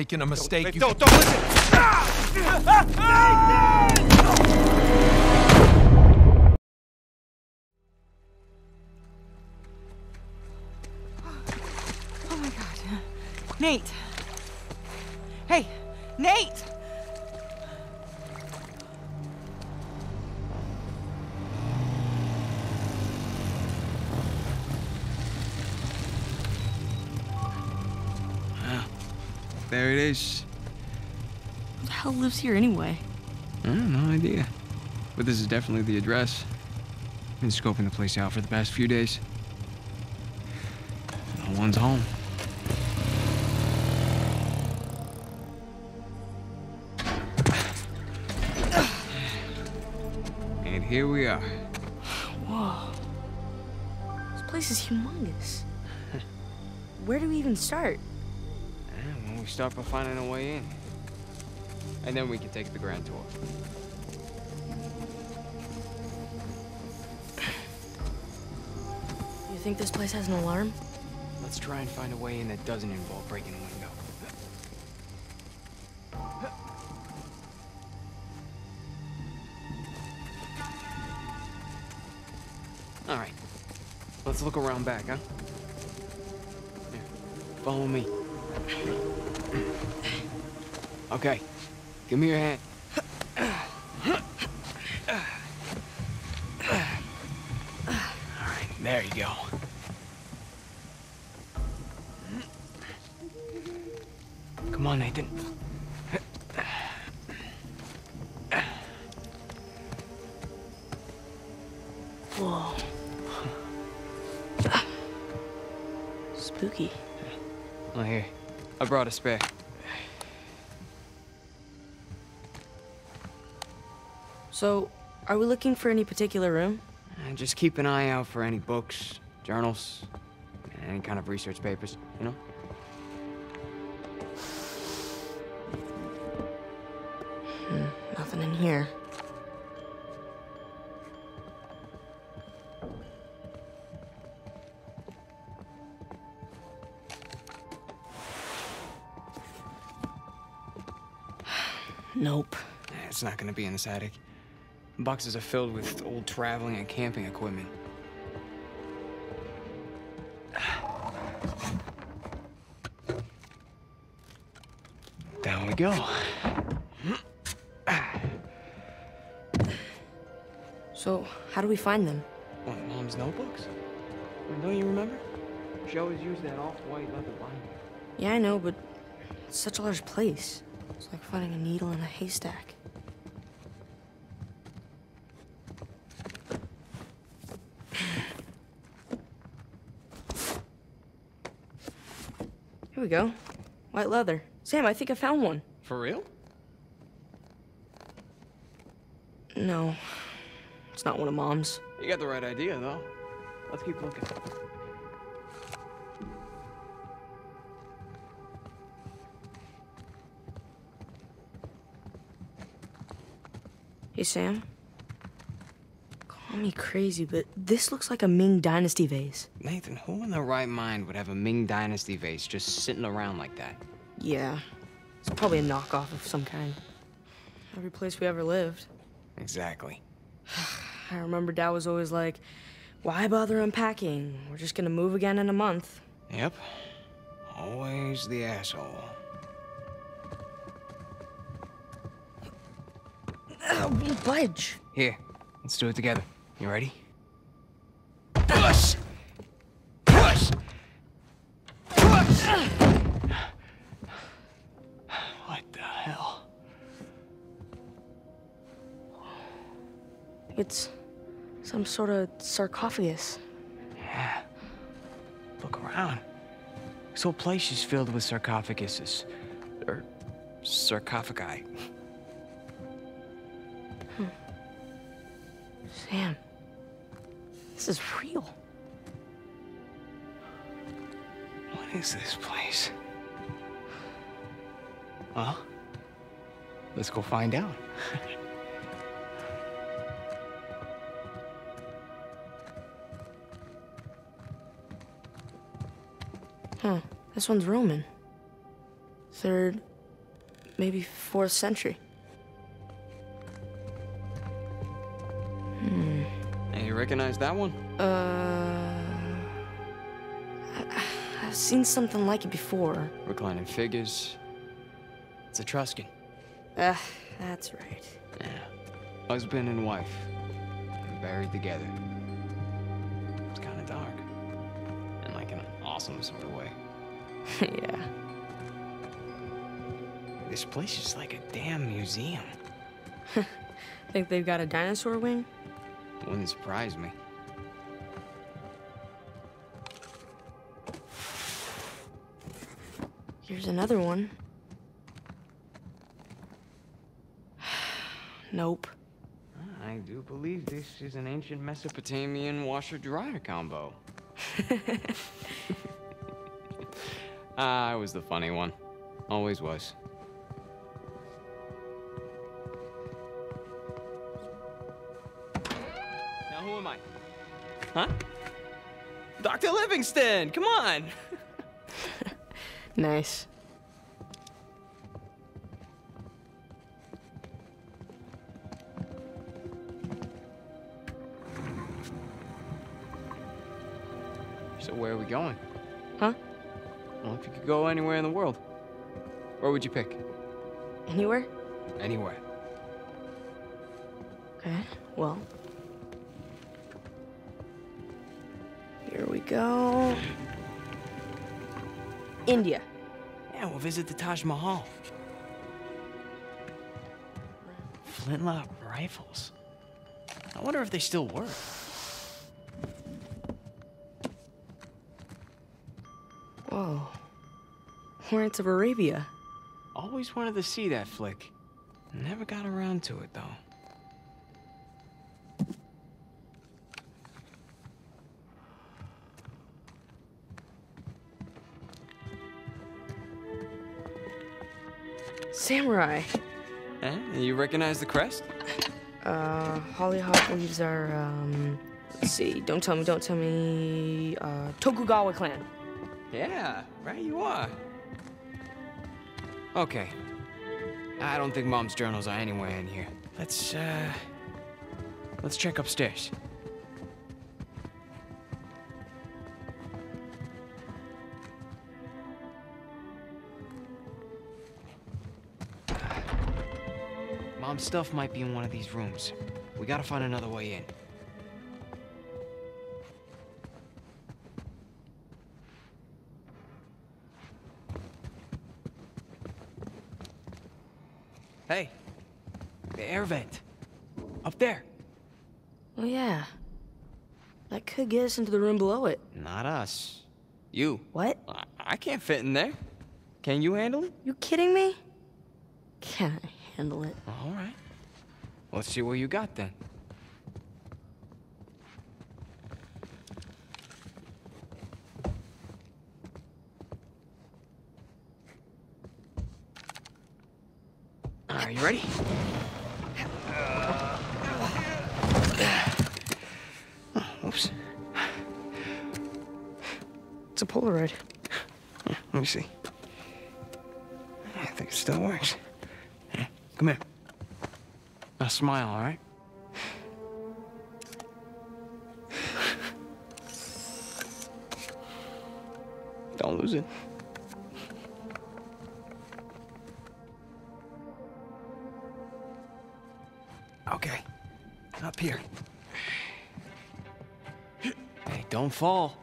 making a mistake. Don't listen! Oh my God. Nate! Hey! Nate! There it is. Who the hell lives here anyway? I have no idea. But this is definitely the address. I've been scoping the place out for the past few days. No one's home. And here we are. Whoa. This place is humongous. Where do we even start? We start by finding a way in, and then we can take the grand tour. You think this place has an alarm? Let's try and find a way in that doesn't involve breaking a window. All right, let's look around back, huh? Here, follow me. Okay, give me your hand. All right, there you go. Come on, Nathan. Whoa. Spooky. Well, here, I brought a spare. So, are we looking for any particular room? Just keep an eye out for any books, journals, any kind of research papers, you know? Nothing in here. Nope. It's not gonna be in this attic. Boxes are filled with old traveling and camping equipment. Down we go. So, how do we find them? What, Mom's notebooks? Don't you remember? She always used that off-white leather binder. Yeah, I know, but it's such a large place. It's like finding a needle in a haystack. Here we go. White leather. Sam, I think I found one. For real? No. It's not one of Mom's. You got the right idea, though. Let's keep looking. Hey, Sam. Call me crazy, but this looks like a Ming Dynasty vase. Nathan, who in their right mind would have a Ming Dynasty vase just sitting around like that? Yeah. It's probably a knockoff of some kind. Every place we ever lived. Exactly. I remember Dad was always like, why bother unpacking? We're just gonna move again in a month. Yep. Always the asshole. Won't budge. Here, let's do it together. You ready? Push! Push! Push! What the hell? It's some sort of sarcophagus. Yeah. Look around. This whole place is filled with sarcophaguses. Or sarcophagi. Sam, this is real. What is this place? Huh? Let's go find out. Huh, this one's Roman. Third maybe 4th century. Hmm. Hey, you recognize that one? I've seen something like it before. Reclining figures. It's Etruscan. That's right. Yeah. Husband and wife. They're buried together. It's kind of dark. In like an awesome sort of way. Yeah. This place is like a damn museum. Think they've got a dinosaur wing? Wouldn't surprise me. Here's another one. Nope. I do believe this is an ancient Mesopotamian washer-dryer combo. I was the funny one. Always was. Now who am I? Huh? Dr. Livingston, come on! Nice. So where are we going? Huh? Well, if you could go anywhere in the world, where would you pick? Anywhere? Anywhere. Okay, well. Here we go. India. Yeah, we'll visit the Taj Mahal. Flintlock rifles. I wonder if they still work. Whoa. Horrors of Arabia. Always wanted to see that flick. Never got around to it, though. Samurai. Eh? You recognize the crest? Hollyhock leaves are, let's see, don't tell me, Tokugawa clan. Yeah, right you are. Okay. I don't think Mom's journals are anywhere in here. Let's check upstairs. Mom's stuff might be in one of these rooms. We gotta find another way in. Hey, the air vent. Up there. Oh yeah. That could get us into the room below it. Not us. You. What? I can't fit in there. Can you handle it? You kidding me? Can I handle it? All right. Let's see what you got then. Are you ready? Oops. It's a Polaroid. Let me see. I think it still works. Come here. Now smile, all right? Don't lose it. Okay. Up here. Hey, don't fall.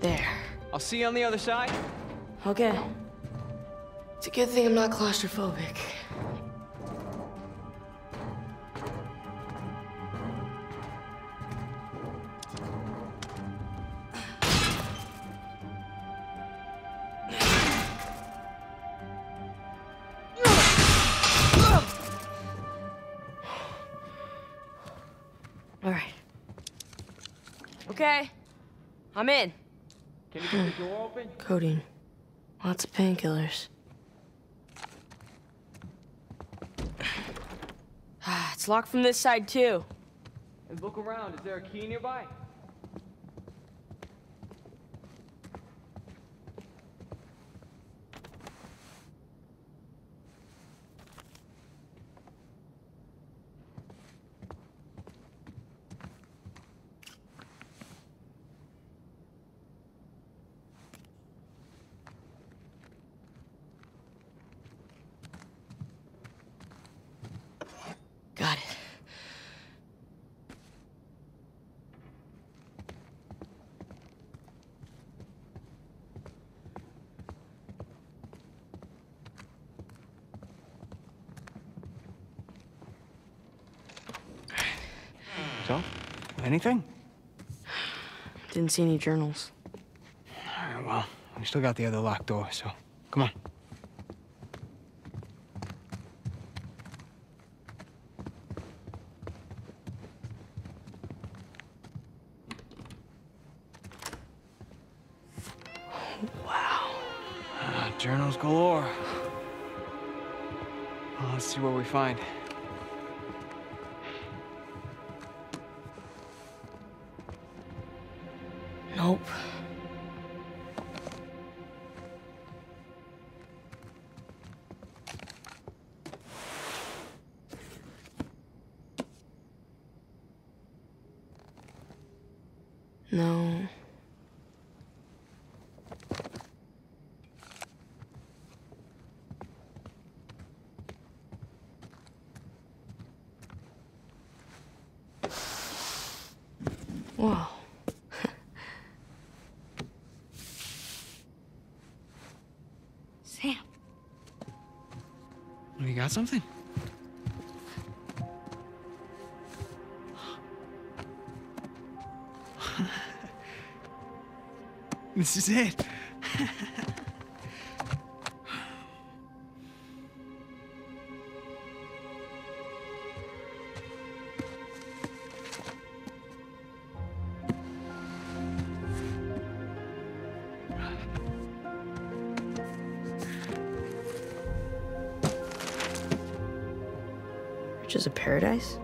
There. I'll see you on the other side. Okay. It's a good thing I'm not claustrophobic. Okay, I'm in. Can you get the door open? Codeine. Lots of painkillers. It's locked from this side, too. And look around. Is there a key nearby? So, anything? Didn't see any journals. All right, well, we still got the other locked door, so come on. Wow. Journals galore. Well, let's see what we find. Nope. No. Whoa. Got something? This is it. Riches of Paradise?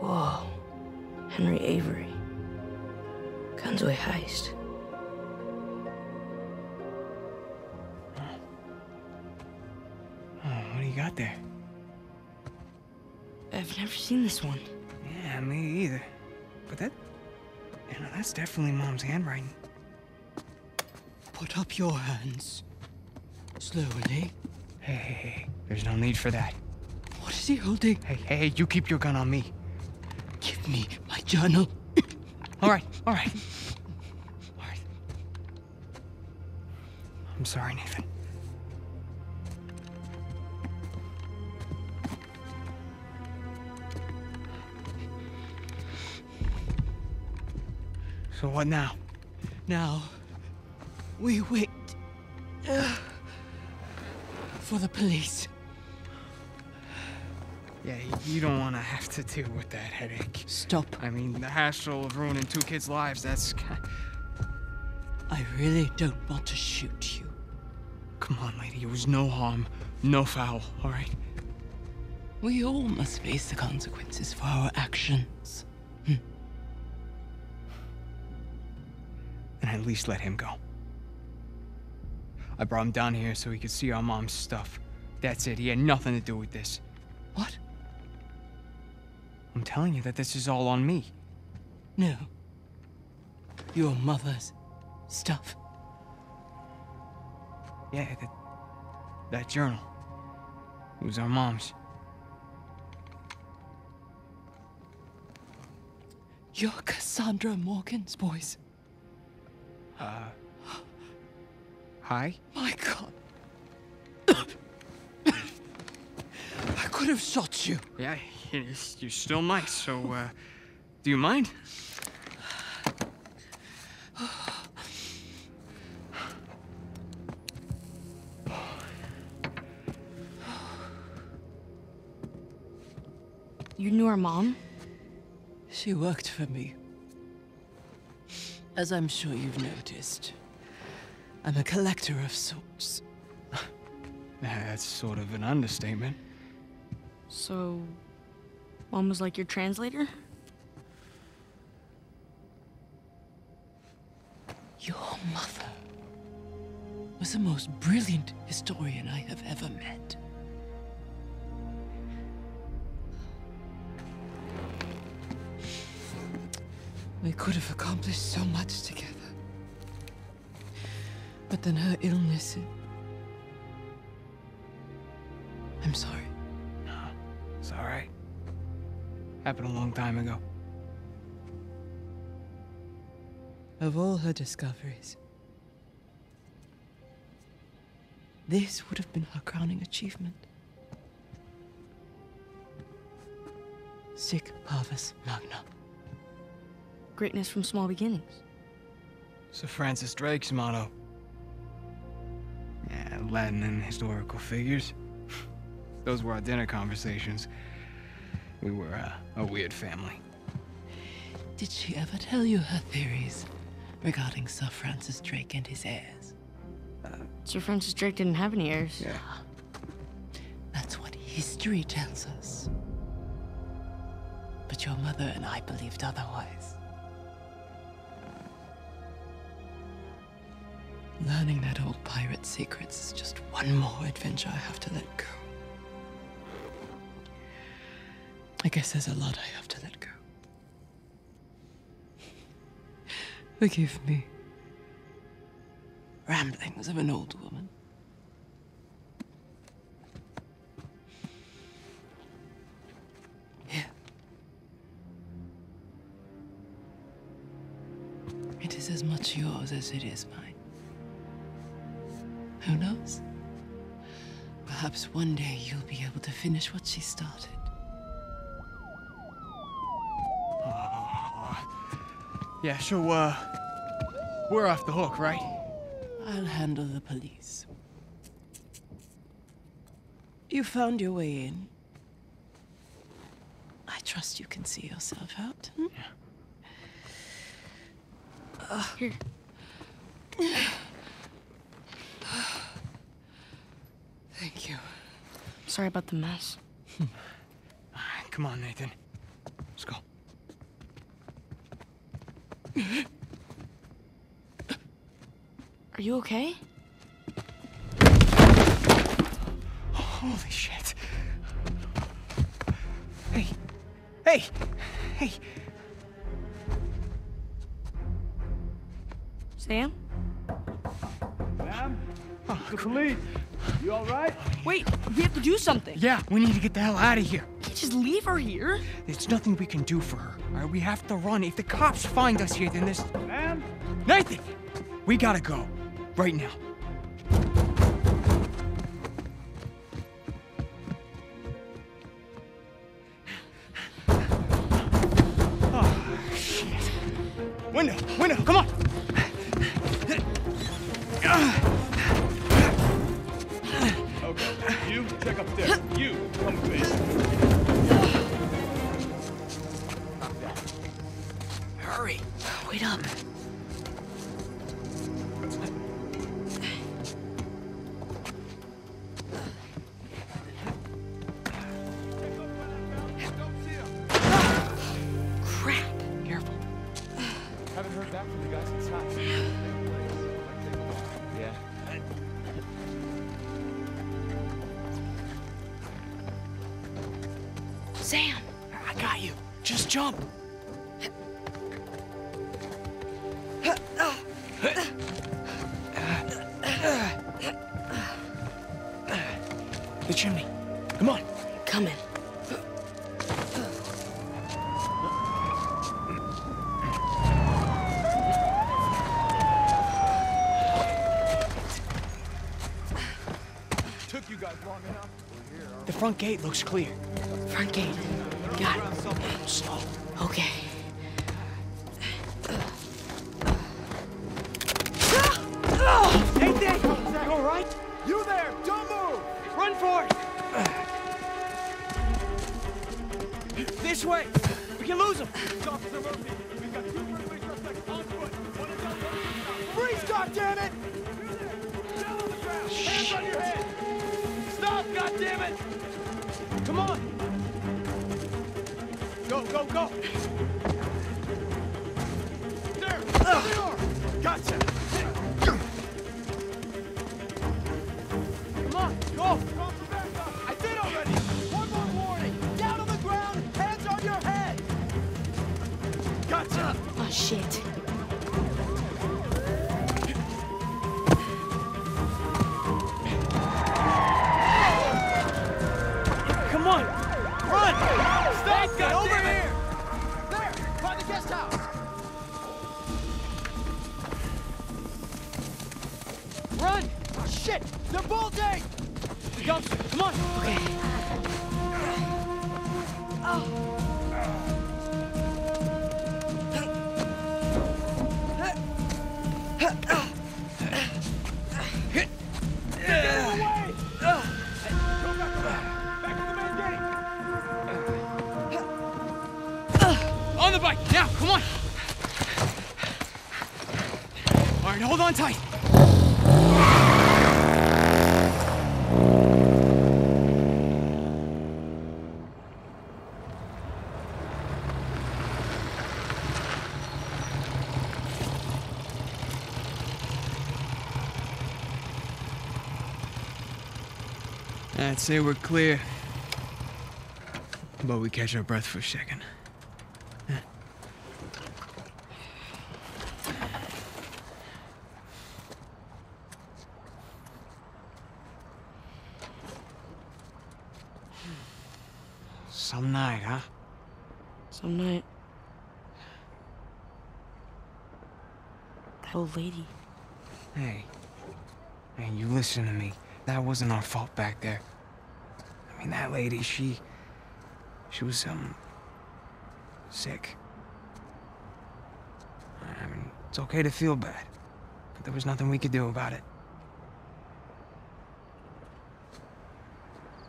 Whoa. Henry Avery. Kanzoi heist. What do you got there? I've never seen this one. Yeah, me either. But that... You know, that's definitely Mom's handwriting. Put up your hands. Slowly. Hey, there's no need for that. What is he holding? Hey, you keep your gun on me. Give me my journal. All right. I'm sorry, Nathan. So what now? Now, we wait for the police. Yeah, you don't want to have to deal with that headache. Stop. I mean, the hassle of ruining two kids' lives, that's... I really don't want to shoot you. Come on, lady, it was no harm, no foul, all right? We all must face the consequences for our actions. And at least let him go. I brought him down here so he could see our mom's stuff. That's it, he had nothing to do with this. What? I'm telling you that this is all on me. No. Your mother's stuff. Yeah, that journal. It was our mom's. You're Cassandra Morgan's boys. Hi? My God. I could have shot you. Yeah, you still might, so, do you mind? You knew her mom? She worked for me. As I'm sure you've noticed, I'm a collector of sorts. That's sort of an understatement. So, Mom was like your translator? Your mother was the most brilliant historian I have ever met. We could have accomplished so much together. But then her illness... I'm sorry. No, it's all right. Happened a long time ago. Of all her discoveries, this would have been her crowning achievement. Sic Parvis Magna. Greatness from small beginnings. Sir Francis Drake's motto. Yeah, Latin and historical figures. Those were our dinner conversations. We were a weird family. Did she ever tell you her theories regarding Sir Francis Drake and his heirs? Sir Francis Drake didn't have any heirs. Yeah. That's what history tells us. But your mother and I believed otherwise. Learning that old pirate's secrets is just one more adventure I have to let go. I guess there's a lot I have to let go. Forgive me. Ramblings of an old woman. Here. It is as much yours as it is mine. Who knows? Perhaps one day you'll be able to finish what she started. Yeah, so, we're off the hook, right? I'll handle the police. You found your way in. I trust you can see yourself out. Hmm? Yeah. Here. Thank you. Sorry about the mess. Come on, Nathan. Let's go. Are you okay? Holy shit. Hey. Hey. Hey. Sam? Sam? Oh, the police. You all right? Wait, we have to do something. Yeah, we need to get the hell out of here. We can't just leave her here. There's nothing we can do for her. All right, we have to run. If the cops find us here, then this... Ma'am? Nathan! We gotta go. Right now. Oh, shit. Window, window, come on! Okay, you check up there. You come with me. Hurry. Wait up. The chimney. Come on. Coming. Took you guys long enough. The front gate looks clear. Front gate. Got it. Slow. Okay. Hey, Dave! You all right? You there! Don't move! Run for it! This way! We can lose him! Officer Murphy, we've got 2 friendly suspects on foot. One is on the ground. Freeze, goddammit! You there! Down on the ground! Hands on your head! Stop, goddammit! Come on! Go, go, go! There! There! Gotcha! Go! I did already! One more warning! Down on the ground! Hands on your head! Gotcha! Oh, shit. Come on! Run! Stop! Get over here! There! By the guest house! Run! Oh, shit! They're bolting! Come on! Okay. Oh. On the bike! Now, come on! All right, hold on tight. I'd say we're clear, but we catch our breath for a second. Some night, huh? Some night. That old lady. Hey. Hey, you listen to me. That wasn't our fault back there. And that lady, she was, sick. I mean, it's okay to feel bad, but there was nothing we could do about it.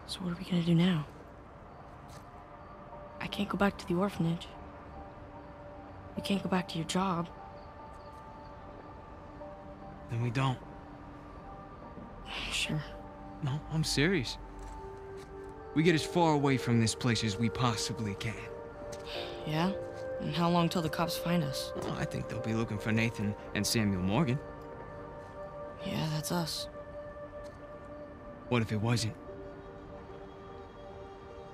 So what are we gonna do now? I can't go back to the orphanage. We can't go back to your job. Then we don't. Sure. No, I'm serious. We get as far away from this place as we possibly can. Yeah? And how long till the cops find us? Well, I think they'll be looking for Nathan and Samuel Morgan. Yeah, that's us. What if it wasn't?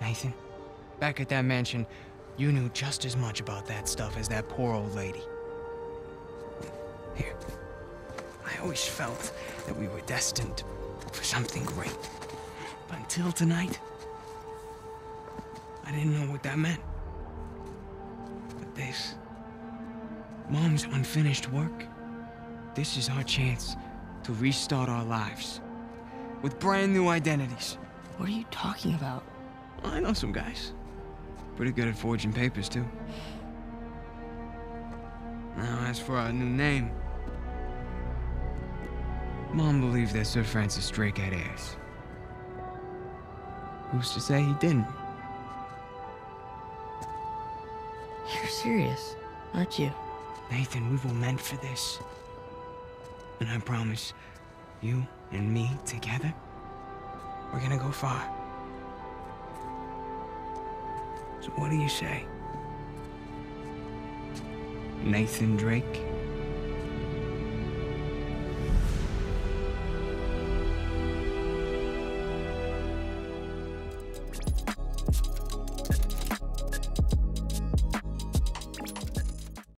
Nathan, back at that mansion, you knew just as much about that stuff as that poor old lady. Here. I always felt that we were destined for something great. But until tonight, I didn't know what that meant. But this... Mom's unfinished work, this is our chance to restart our lives with brand new identities. What are you talking about? Well, I know some guys. Pretty good at forging papers, too. Now, as for our new name... Mom believed that Sir Francis Drake had heirs. Who's to say he didn't? You're serious, aren't you? Nathan, we were meant for this. And I promise, you and me together, we're gonna go far. So what do you say? Nathan Drake?